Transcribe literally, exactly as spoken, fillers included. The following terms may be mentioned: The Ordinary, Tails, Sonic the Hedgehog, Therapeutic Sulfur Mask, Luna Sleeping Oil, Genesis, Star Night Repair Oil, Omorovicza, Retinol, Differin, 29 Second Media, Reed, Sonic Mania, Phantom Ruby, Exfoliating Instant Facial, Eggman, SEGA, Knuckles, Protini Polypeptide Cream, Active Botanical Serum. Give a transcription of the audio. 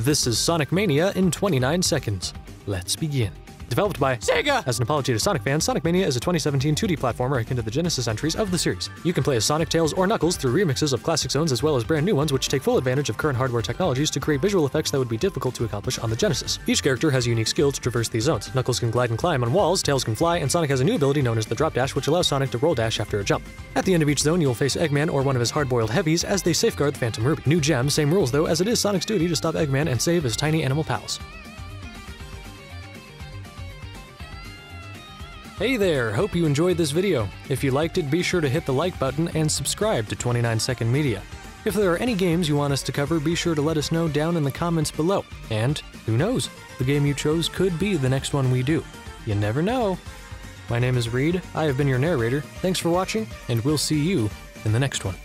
This is Sonic Mania in twenty-nine seconds. Let's begin. Developed by SEGA! As an apology to Sonic fans, Sonic Mania is a twenty seventeen two D platformer akin to the Genesis entries of the series. You can play as Sonic, Tails, or Knuckles through remixes of classic zones as well as brand new ones which take full advantage of current hardware technologies to create visual effects that would be difficult to accomplish on the Genesis. Each character has a unique skill to traverse these zones. Knuckles can glide and climb on walls, Tails can fly, and Sonic has a new ability known as the drop dash which allows Sonic to roll dash after a jump. At the end of each zone, you'll face Eggman or one of his hard-boiled heavies as they safeguard the Phantom Ruby. New gem, same rules though, as it is Sonic's duty to stop Eggman and save his tiny animal pals. Hey there, hope you enjoyed this video. If you liked it, be sure to hit the like button and subscribe to twenty-nine second media. If there are any games you want us to cover, be sure to let us know down in the comments below. And who knows, the game you chose could be the next one we do. You never know. My name is Reed, I have been your narrator. Thanks for watching, and we'll see you in the next one.